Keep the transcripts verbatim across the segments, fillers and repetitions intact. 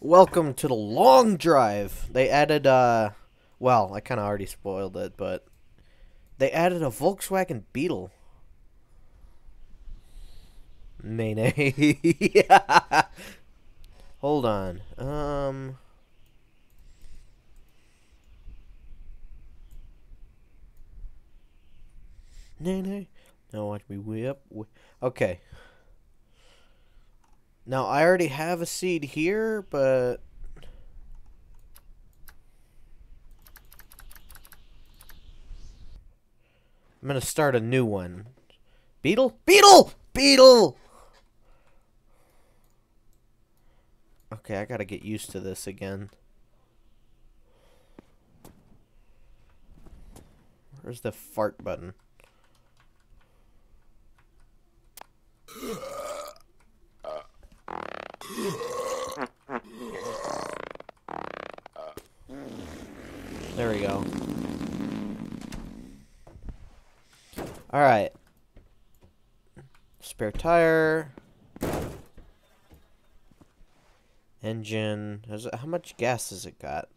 Welcome to The Long Drive. They added, uh, well, I kind of already spoiled it, but they added a Volkswagen Beetle. Nay, nay. Yeah. Hold on. Um. Nay, nay. Now watch me whip. whip. Okay. Now, I already have a seed here, but... I'm gonna start a new one. Beetle? Beetle! Beetle! Okay, I gotta get used to this again. Where's the fart button? There we go. Alright. Spare tire. Engine. How's it, how much gas has it got?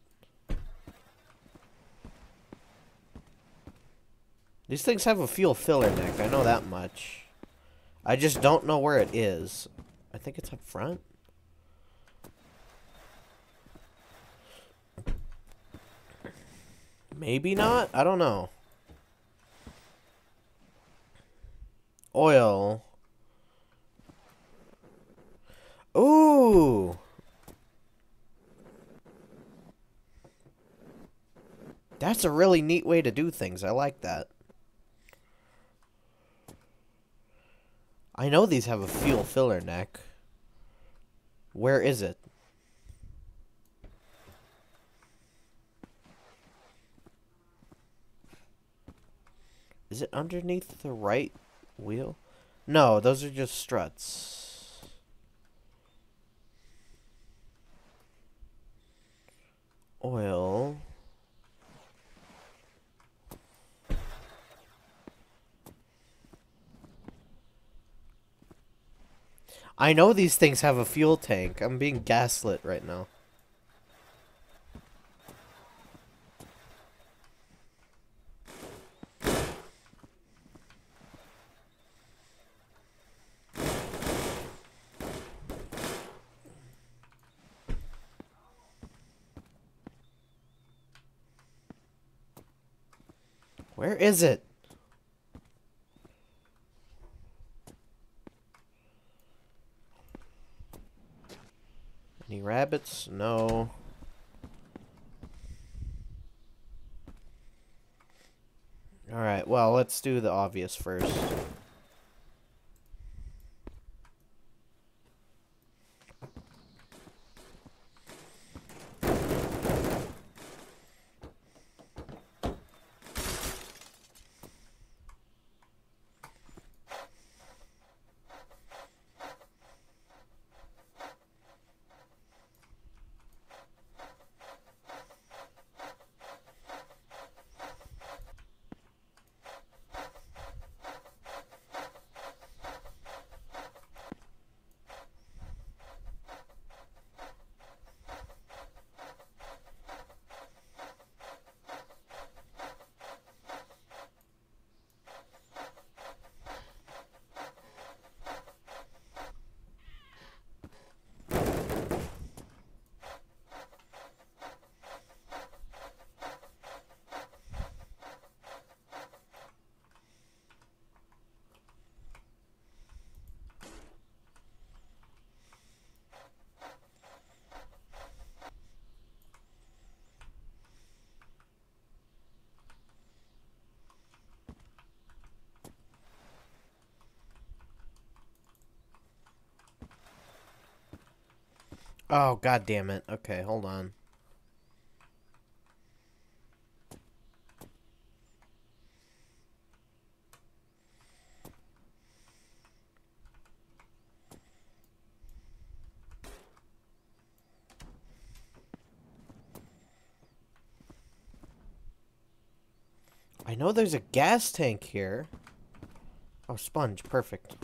These things have a fuel filler neck. I know that much. I just don't know where it is. I think it's up front. Maybe not? I don't know. Oil. Ooh! That's a really neat way to do things. I like that. I know these have a fuel filler neck. Where is it? Is it underneath the right wheel? No, those are just struts. Oil. I know these things have a fuel tank. I'm being gaslit right now. Where is it? Any rabbits? No. Alright, well, let's do the obvious first. Oh, god damn it. Okay, hold on. I know there's a gas tank here. Oh, sponge, perfect.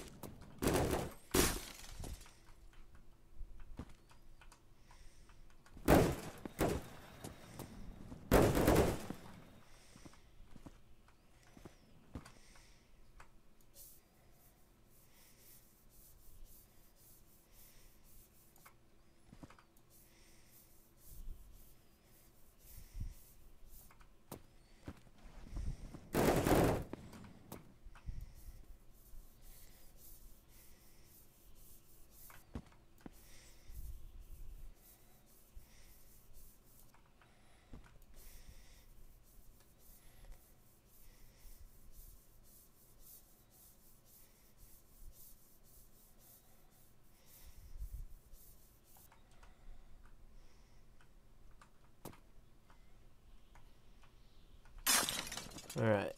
All right.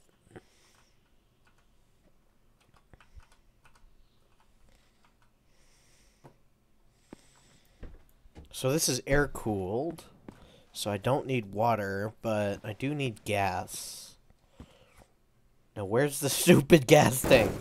So this is air-cooled, so I don't need water, but I do need gas. Now, where's the stupid gas thing?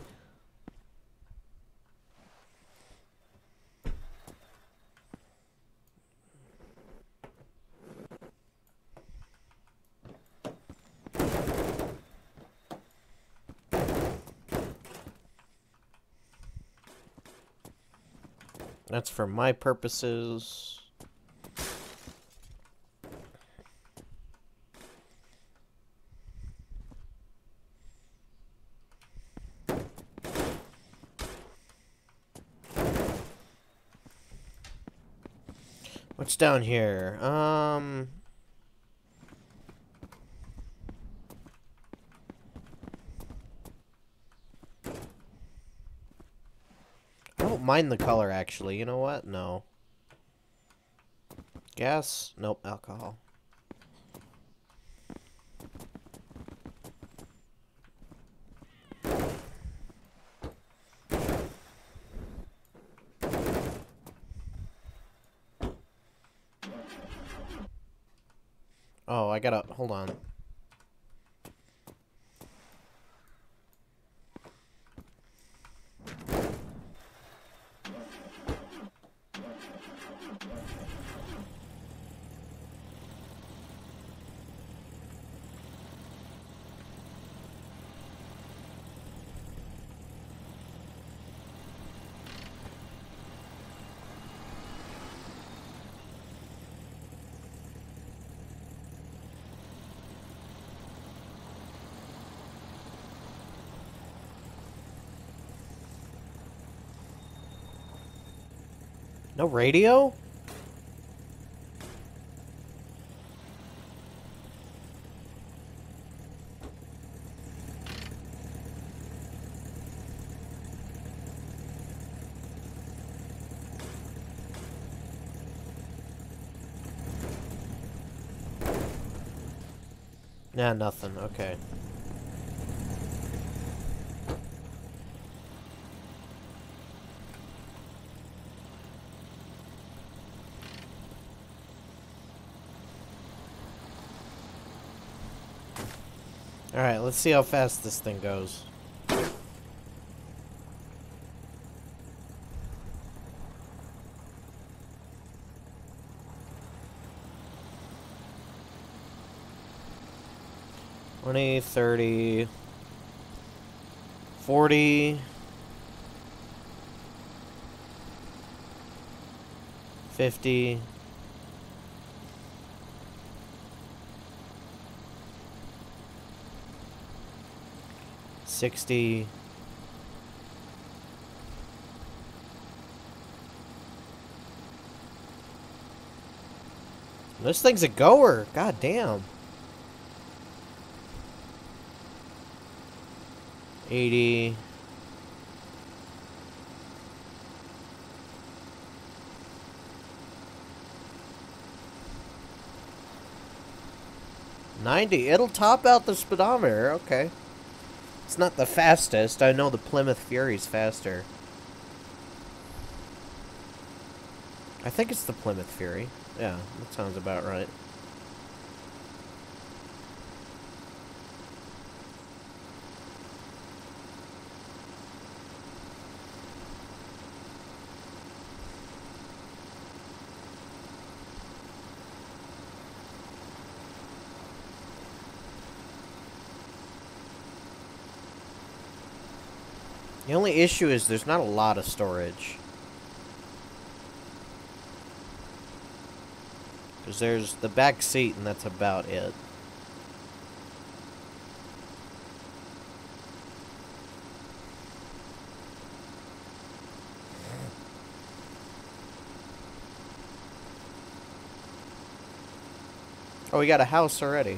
That's for my purposes. What's down here? Um... I don't mind the color, actually. You know what? No. Gas? Nope. Alcohol. Oh, I gotta, hold on. No radio? Nah, nothing. Okay. Alright, let's see how fast this thing goes. twenty, thirty, forty, fifty. Sixty, this thing's a goer. God damn. Eighty. Ninety. It'll top out the speedometer. Okay. It's not the fastest. I know the Plymouth Fury's faster. I think it's the Plymouth Fury. Yeah, that sounds about right. The only issue is there's not a lot of storage. Because there's the back seat and that's about it. Oh, we got a house already.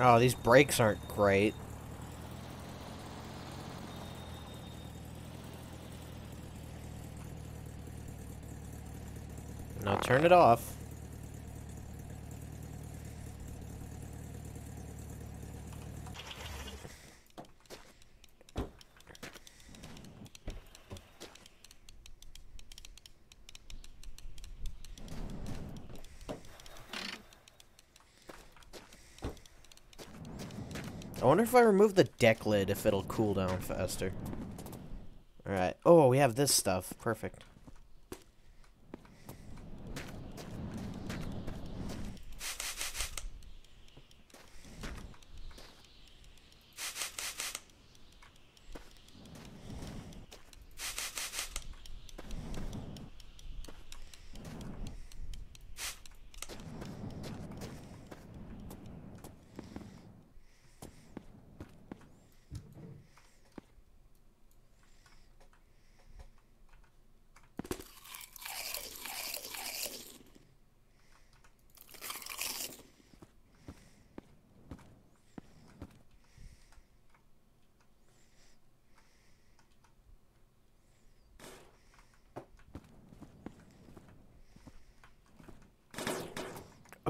Oh, these brakes aren't great. Now turn it off. I wonder if I remove the deck lid if it'll cool down faster. Alright. Oh, we have this stuff. Perfect.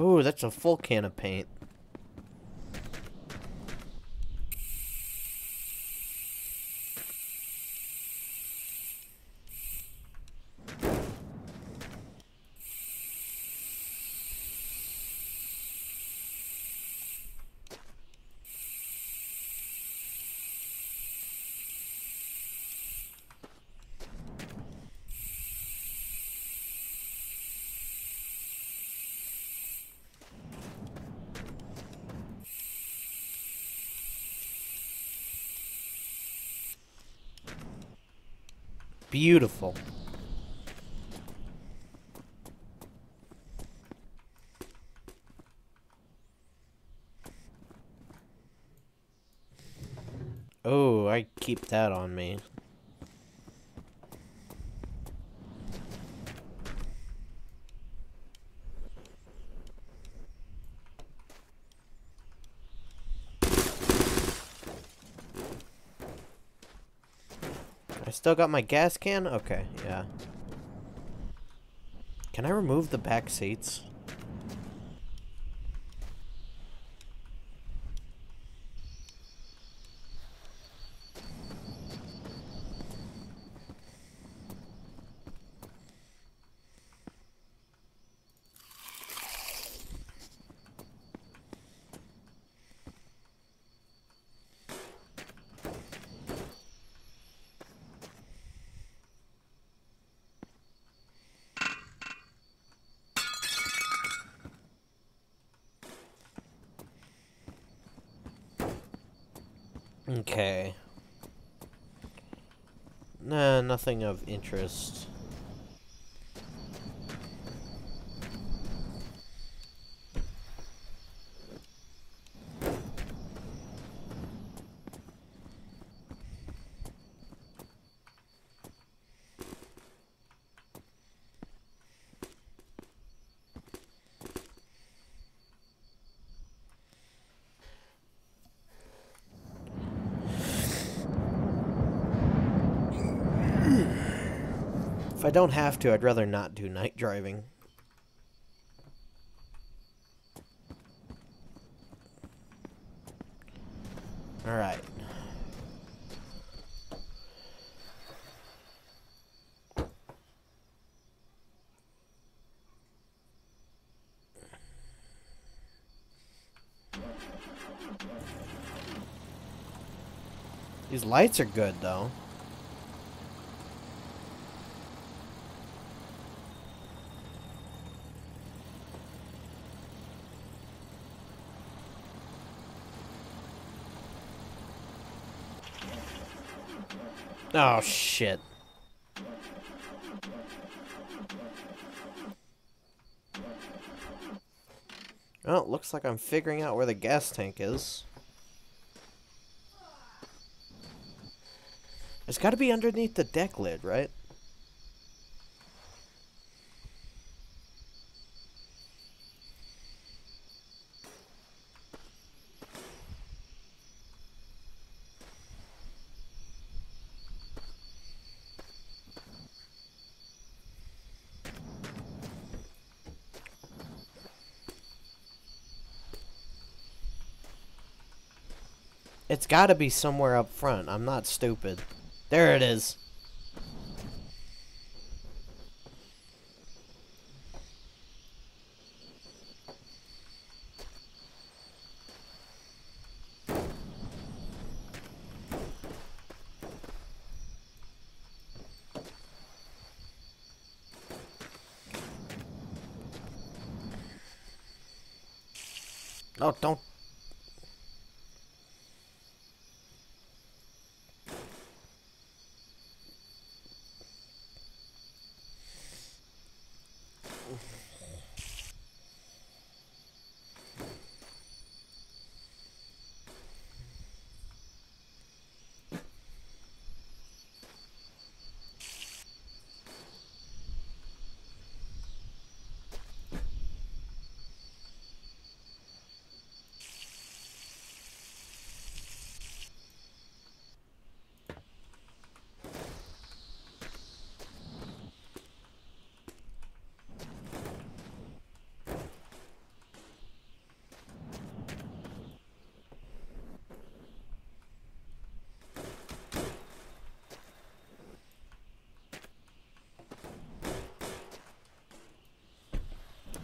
Oh, that's a full can of paint. Beautiful. Oh, I keep that on me. Still got my gas can? Okay, yeah. Can I remove the back seats? Okay. Nah, nothing of interest. If I don't have to, I'd rather not do night driving. Alright. These lights are good, though. Oh, shit. Well, it looks like I'm figuring out where the gas tank is. It's gotta be underneath the deck lid, right? It's gotta be somewhere up front. I'm not stupid. There it is. No, don't.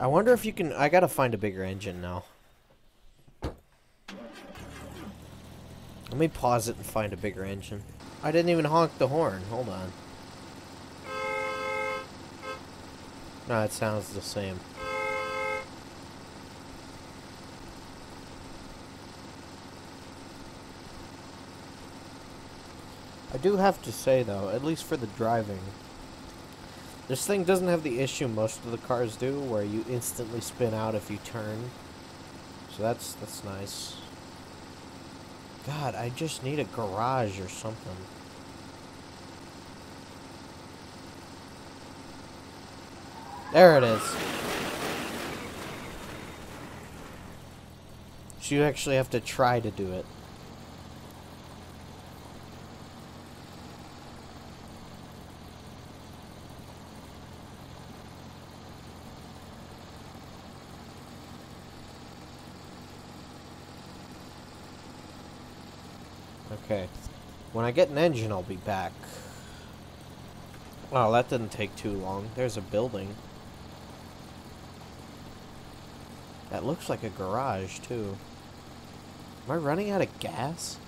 I wonder if you can... I gotta find a bigger engine now. Let me pause it and find a bigger engine. I didn't even honk the horn. Hold on. No, it sounds the same. I do have to say, though, at least for the driving... This thing doesn't have the issue most of the cars do, where you instantly spin out if you turn. So that's that's nice. God, I just need a garage or something. There it is. So you actually have to try to do it. Okay, when I get an engine, I'll be back. Oh, that didn't take too long. There's a building. That looks like a garage, too. Am I running out of gas?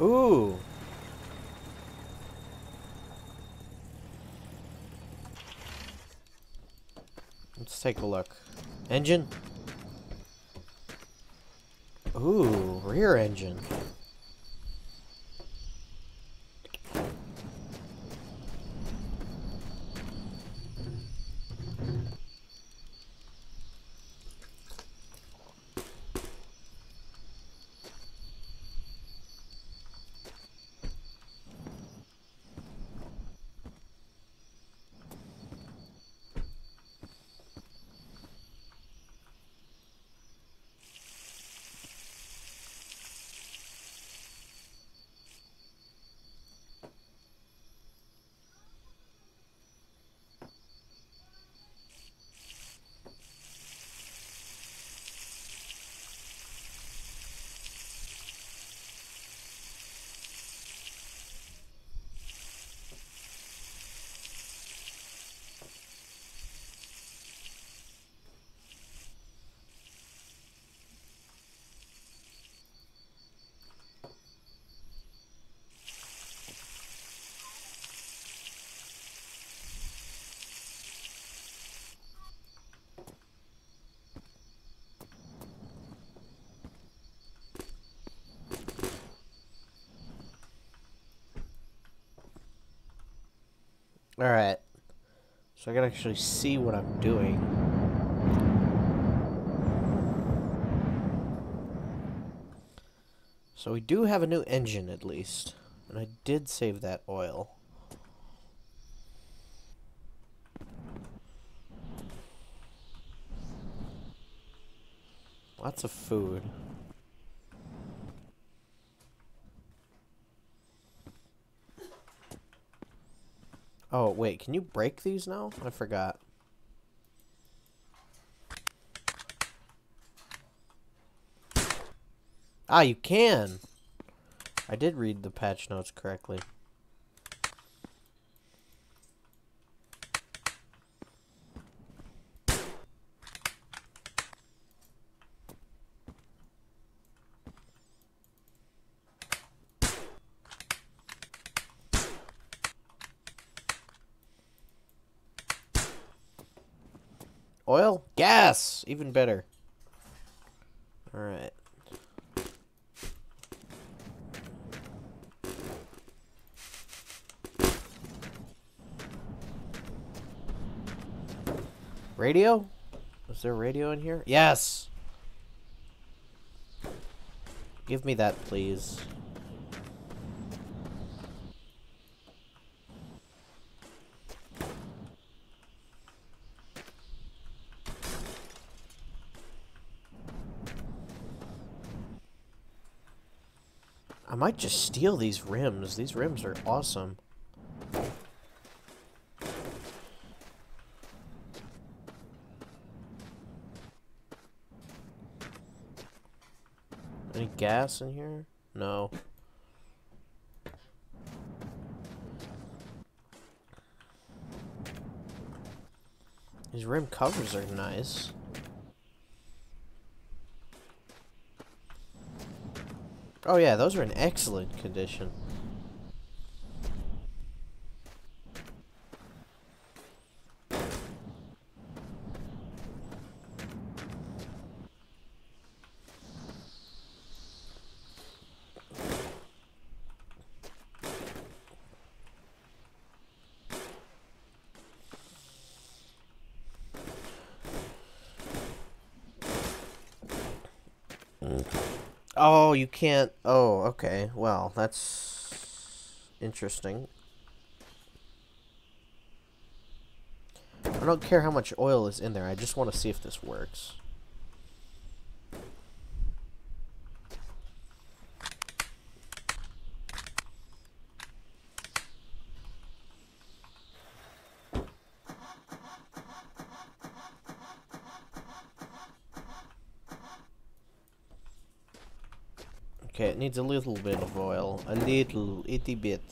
Ooh! Let's take a look. Engine? Ooh, rear engine. Alright, so I can actually see what I'm doing. So we do have a new engine at least, and I did save that oil. Lots of food. Oh, wait, can you break these now? I forgot. Ah, you can. I did read the patch notes correctly. Oil? Gas! Even better. Alright. Radio? Is there radio in here? Yes! Give me that, please. I might just steal these rims. These rims are awesome. Any gas in here? No. These rim covers are nice. Oh yeah, those are in excellent condition. Oh, you can't... Oh, okay. Well, that's interesting. I don't care how much oil is in there. I just want to see if this works. Okay, it needs a little bit of oil. A little itty bit.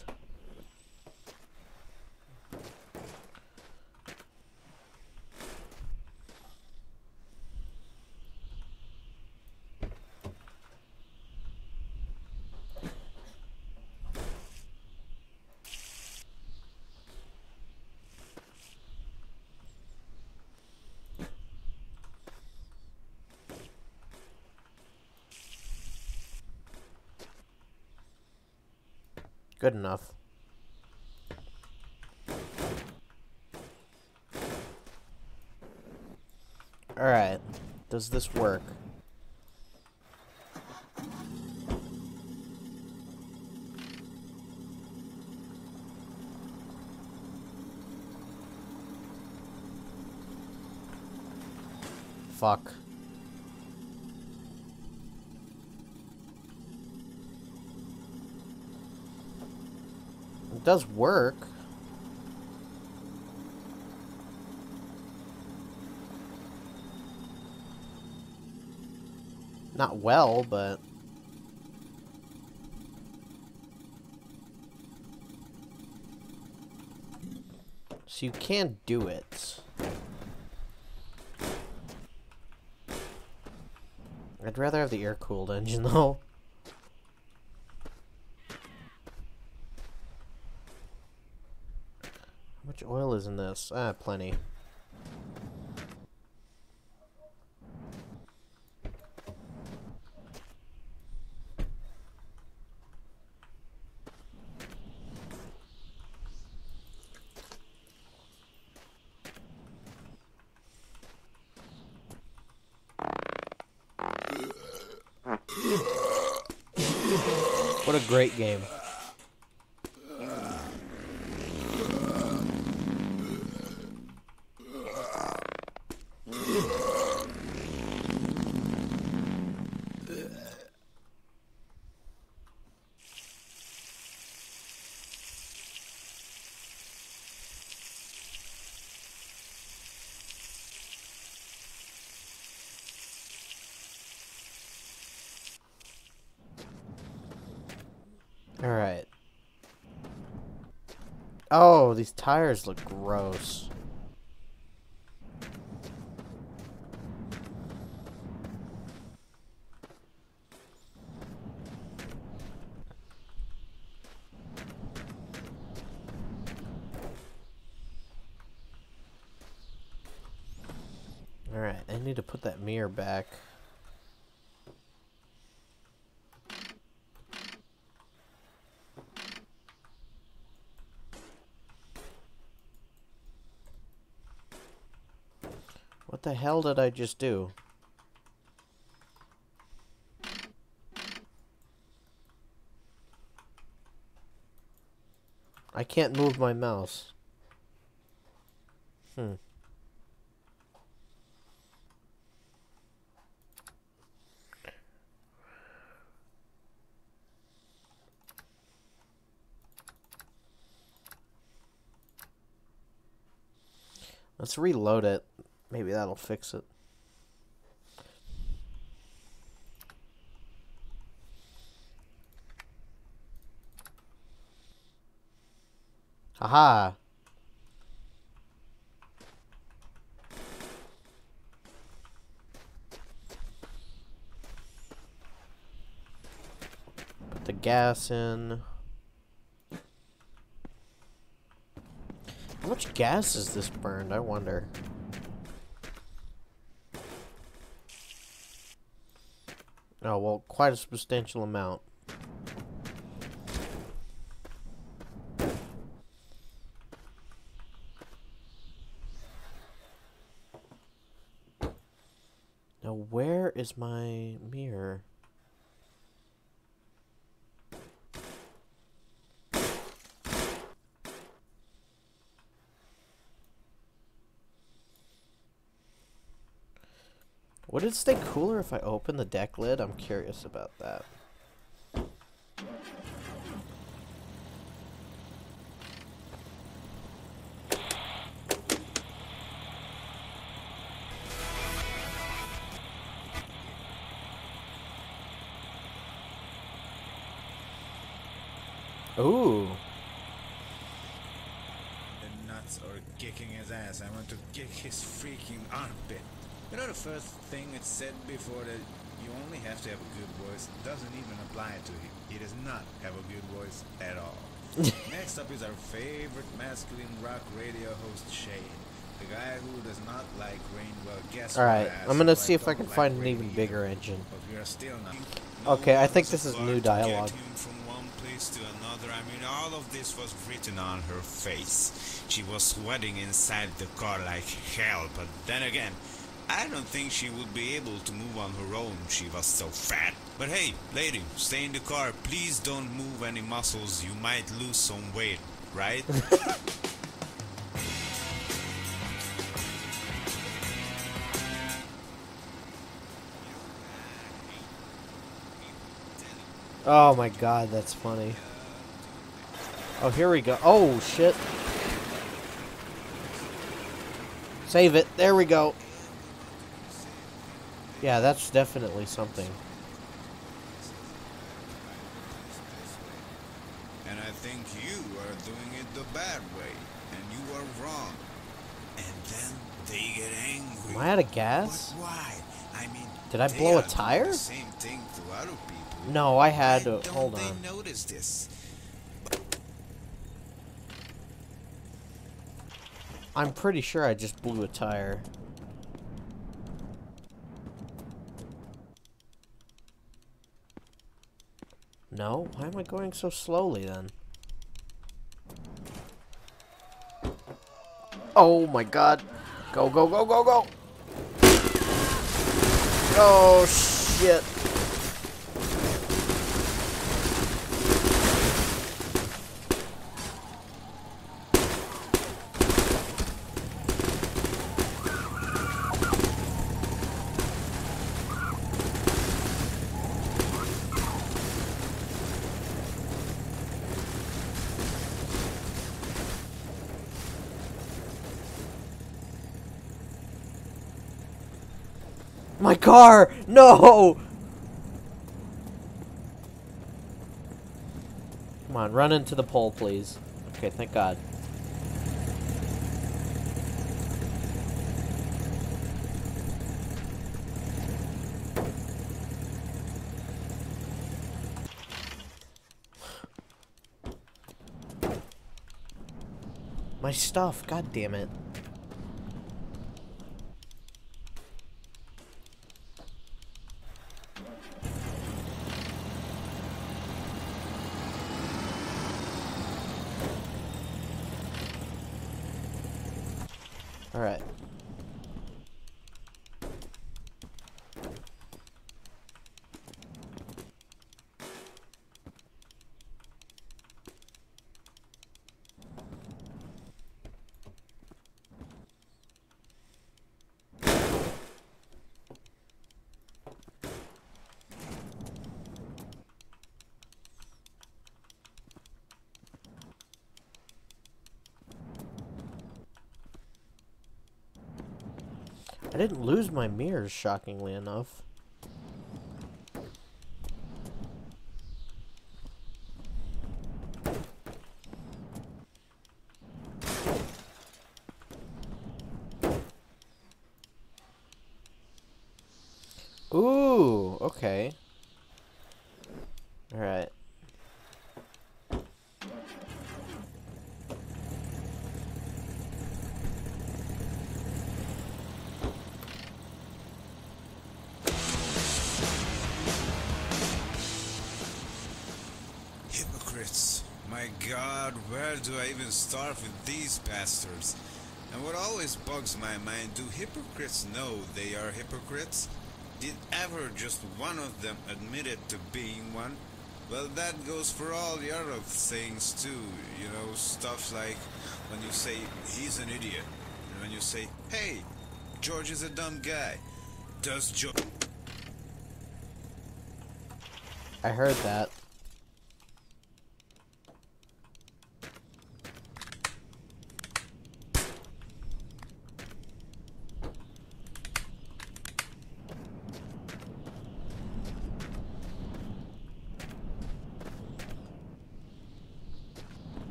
Good enough. Alright. Does this work? Fuck. It does work. Not well, but... So you can do it. I'd rather have the air-cooled engine, though. Oil is in this. Ah, plenty. What a great game. Oh, these tires look gross. Alright, I need to put that mirror back. What the hell did I just do? I can't move my mouse. Hmm. Let's reload it. Maybe that'll fix it. Haha. Put the gas in. How much gas is this burned? I wonder. Oh, well, quite a substantial amount. Now, where is my mirror? Would it stay cooler if I open the deck lid? I'm curious about that. Ooh. The nuts are kicking his ass. I want to kick his freaking armpit. You know the first thing it said before that you only have to have a good voice doesn't even apply to him. He does not have a good voice at all. Next up is our favorite masculine rock radio host, Shane. The guy who does not like rain. Well, guess what? Alright, I'm gonna see if I can find an even bigger engine. Okay, I think this is new dialogue. From one place to another. I mean, all of this was written on her face. She was sweating inside the car like hell, but then again, I don't think she would be able to move on her own. She was so fat. But hey, lady, stay in the car. Please don't move any muscles. You might lose some weight, right? Oh my god, that's funny. Oh, here we go. Oh, shit. Save it. There we go. Yeah, that's definitely something. And I think you are doing it the bad way, and you are wrong. And then they get angry. Am I out of gas? But why? I mean, did I blow a tire? Same thing to other people. No, I had to. Hold on. They notice this? I'm pretty sure I just blew a tire. No? Why am I going so slowly then? Oh my god. Go, go, go, go, go! Oh shit. My car! No! Come on, run into the pole, please. Okay, thank God. My stuff, god damn it. Alright. I didn't lose my mirrors, shockingly enough. Ooh, okay. All right. God, where do I even start with these bastards? And what always bugs my mind, do hypocrites know they are hypocrites? Did ever just one of them admit it to being one? Well, that goes for all the other things too, you know, stuff like when you say, he's an idiot, and when you say, hey, George is a dumb guy. Does George... I heard that.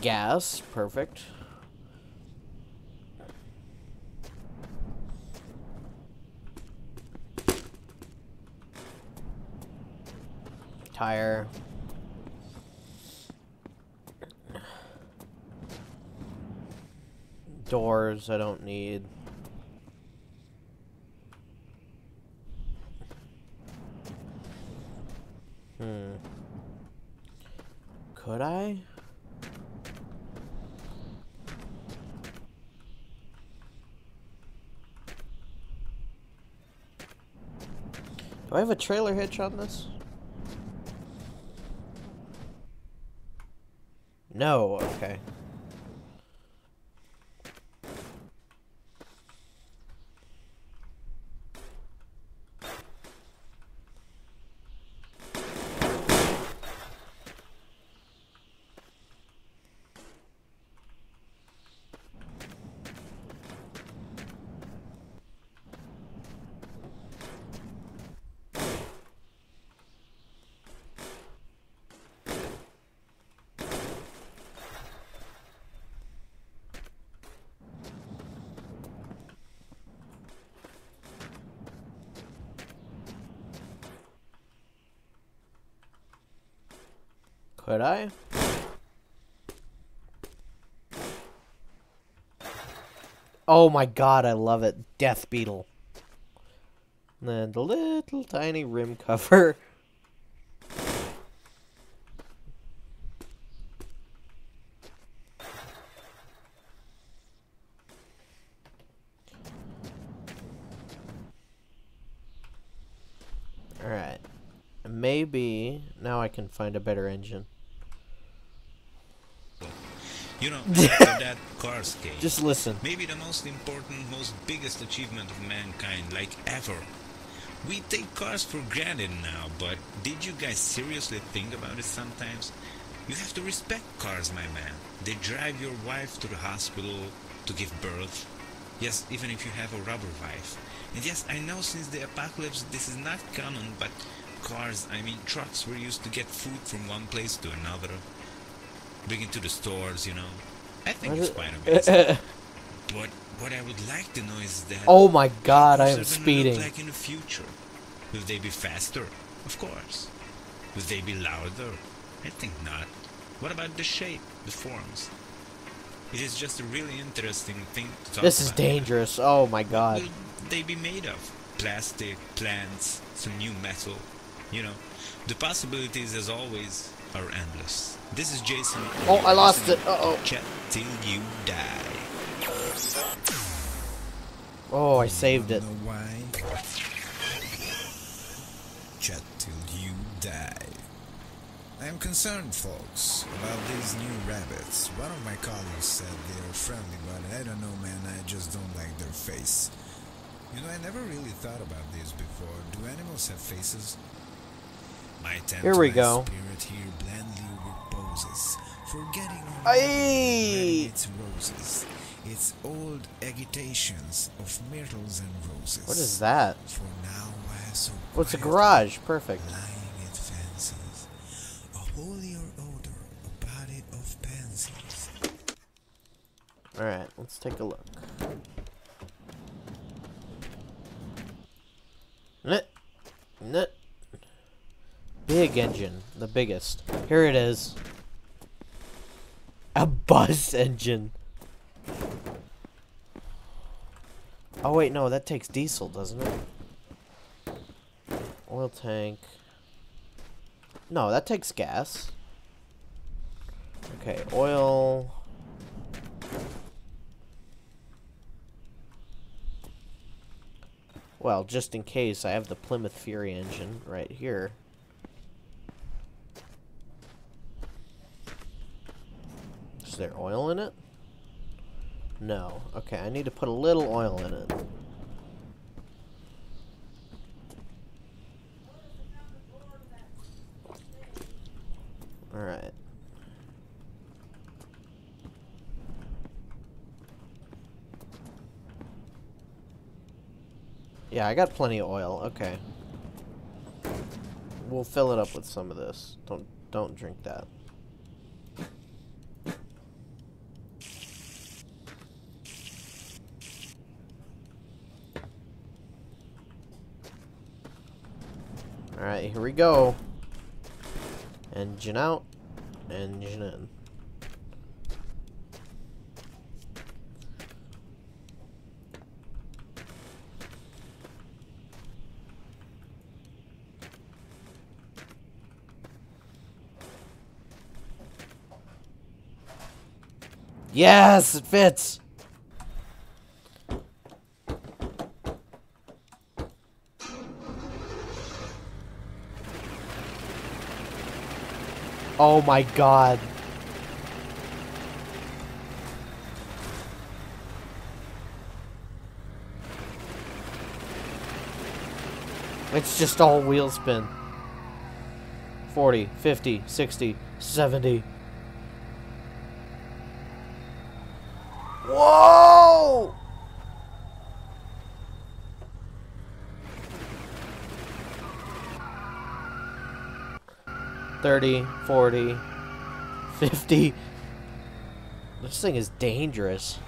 Gas, perfect. Tire. Doors, I don't need. Hmm. Could I? Do I have a trailer hitch on this? No, okay. Could I? Oh my god, I love it. Death Beetle. And then the little tiny rim cover. Alright. Maybe now I can find a better engine. You know, after that cars game. Just listen. Maybe the most important, most biggest achievement of mankind, like ever. We take cars for granted now, but did you guys seriously think about it sometimes? You have to respect cars, my man. They drive your wife to the hospital to give birth. Yes, even if you have a rubber wife. And yes, I know since the apocalypse this is not common, but cars, I mean trucks, were used to get food from one place to another. Bring it to the stores, you know. I think it's quite a bit. But what I would like to know is that... Oh my god, I am speeding. Like in the future? Will they be faster? Of course. Will they be louder? I think not. What about the shape, the forms? It is just a really interesting thing to talk about. This is dangerous. Oh my god. What will they be made of? Plastic, plants, some new metal. You know, the possibilities, as always, are endless. This is Jason. Oh, I lost it. Uh oh. Chat till you die. Oh, I saved it. Chat till you die. I am concerned, folks, about these new rabbits. One of my colleagues said they are friendly, but I don't know, man, I just don't like their face. You know, I never really thought about this before. Do animals have faces? My here we go. Spirit here blandly reposes, forgetting Aye. Its roses, its old agitations of myrtles and roses. What is that? For now, I have so What's a garage? Perfect. Lying it fancies, a holier odor, a body of pansies. All right, let's take a look. Nut, nut. Big engine, the biggest. Here it is. A bus engine. Oh wait, no, that takes diesel, doesn't it? Oil tank. No, that takes gas. Okay, oil. Well, just in case, I have the Plymouth Fury engine right here. Is there oil in it? No. Okay, I need to put a little oil in it. Alright. Yeah, I got plenty of oil. Okay. We'll fill it up with some of this. Don't don't drink that. Alright, here we go. Engine out, engine in. Yes, it fits. Oh my god. It's just all wheel spin. forty, fifty, sixty, seventy. Whoa! thirty, forty, fifty. This thing is dangerous.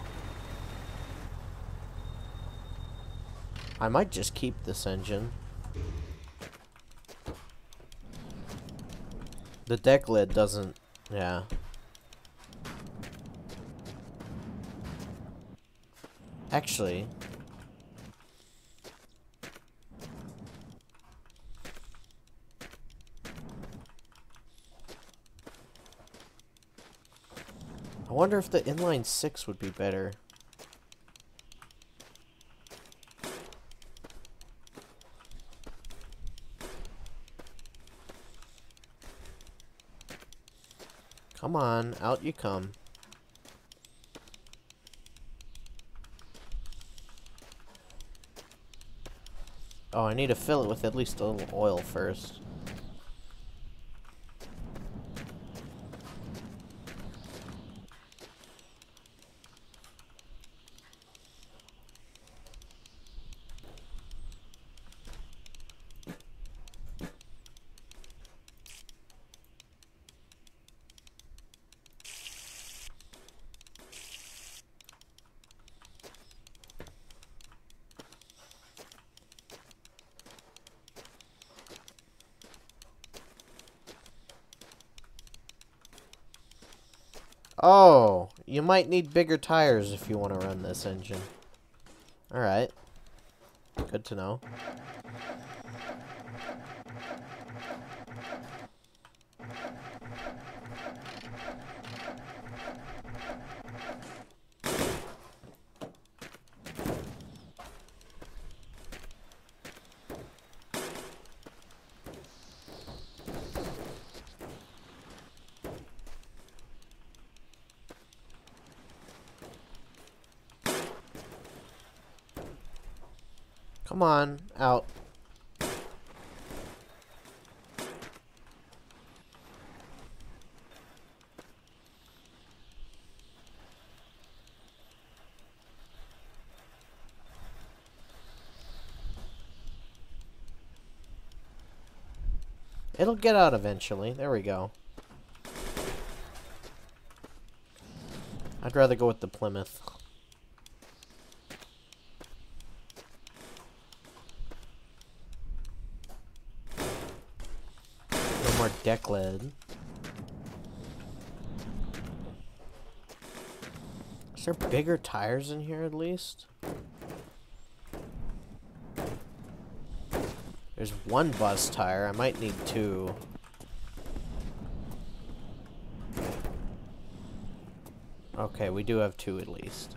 I might just keep this engine. The deck lid doesn't, yeah. Actually, I wonder if the inline six would be better. Come on, out you come. Oh, I need to fill it with at least a little oil first. Oh, you might need bigger tires if you want to run this engine. Alright. Good to know. Come on, out. It'll get out eventually. There we go. I'd rather go with the Plymouth. Deck lid. Is there bigger tires in here at least? There's one bus tire. I might need two. Okay, we do have two at least.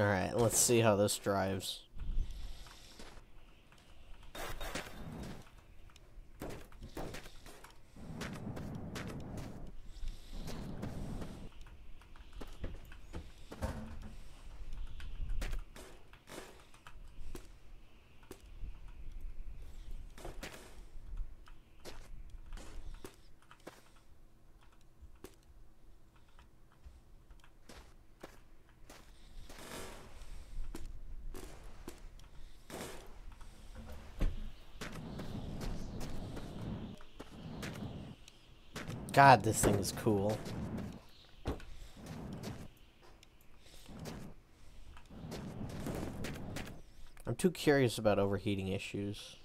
Alright, let's see how this drives. God, this thing is cool. I'm too curious about overheating issues.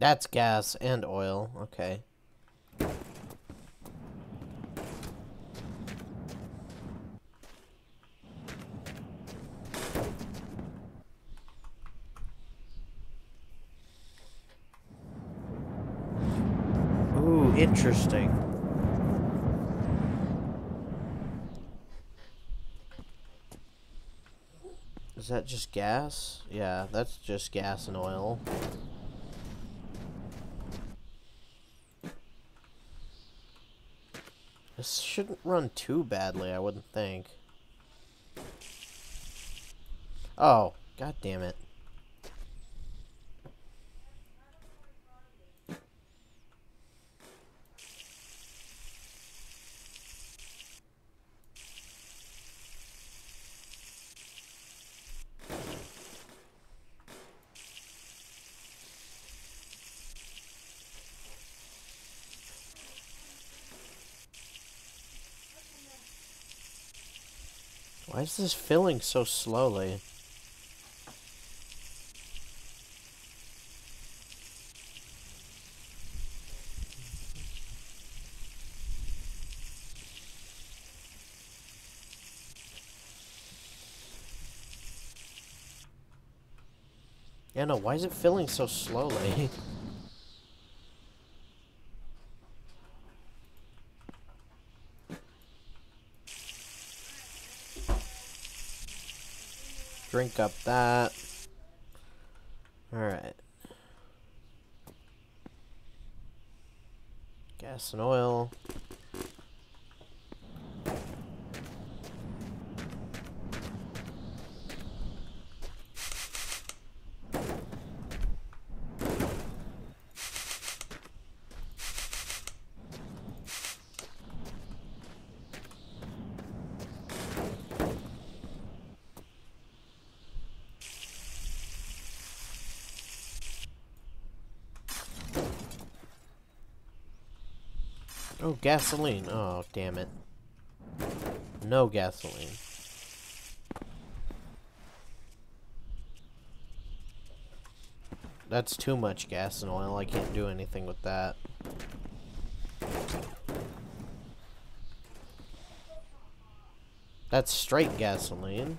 That's gas and oil. Okay. Ooh, interesting. Is that just gas? Yeah, that's just gas and oil. This shouldn't run too badly, I wouldn't think. Oh, god damn it. Why is this filling so slowly? Anna, why is it filling so slowly? Drink up that. Alright. Gas and oil. Oh, gasoline. Oh, damn it. No gasoline. That's too much gas and oil. I can't do anything with that. That's straight gasoline.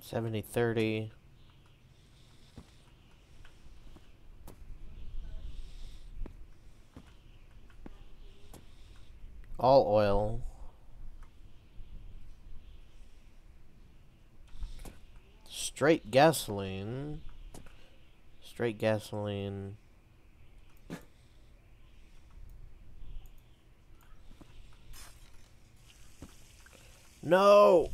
seventy, thirty. All oil. Straight gasoline. Straight gasoline. No!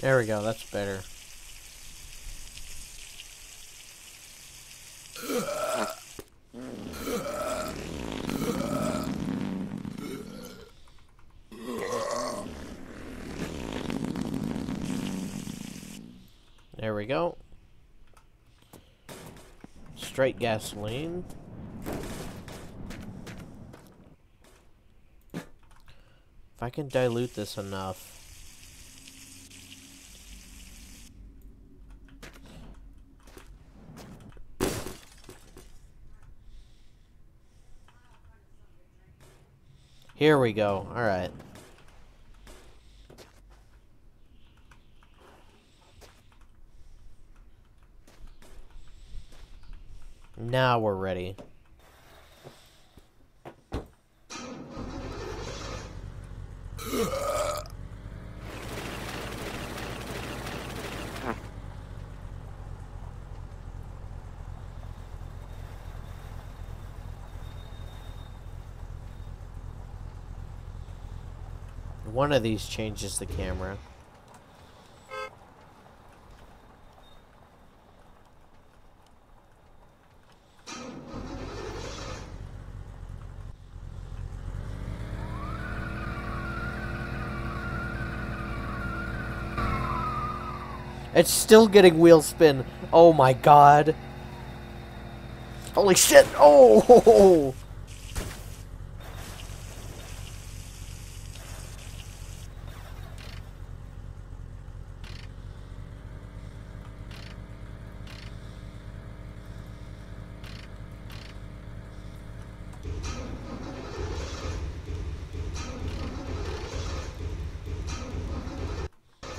There we go, that's better. There we go. Straight gasoline. If I can dilute this enough. Here we go. All right. Now we're ready. One of these changes the camera. It's still getting wheel spin. Oh my god. Holy shit. Oh.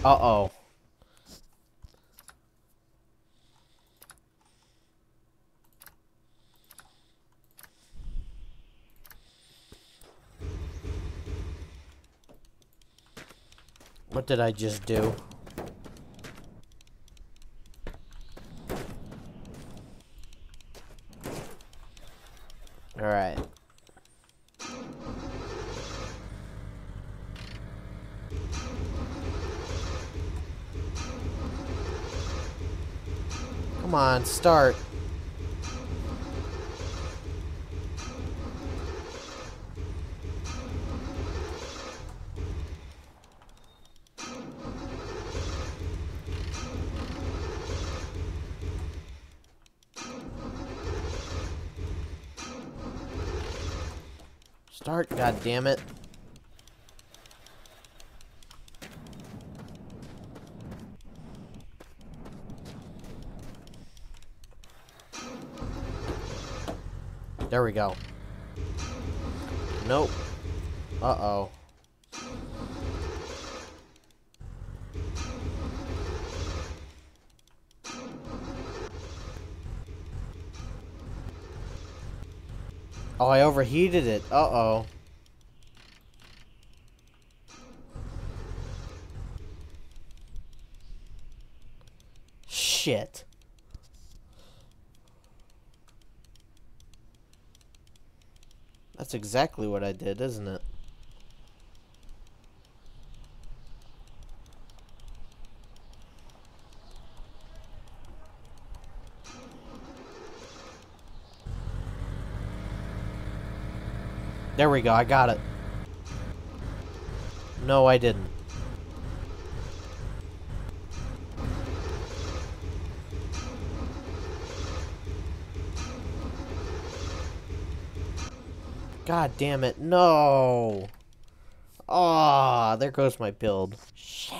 Uh-oh. What did I just do? All right. Come on, start. Start, god damn it. There we go. Nope. Uh-oh. Oh, I overheated it. Uh-oh. Shit. That's exactly what I did, isn't it? There we go, I got it. No, I didn't. God damn it, no! Ah, there goes my build. Shit.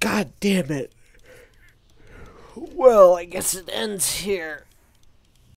God damn it. Well, I guess it ends here.